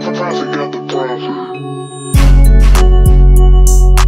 Profit got the profit.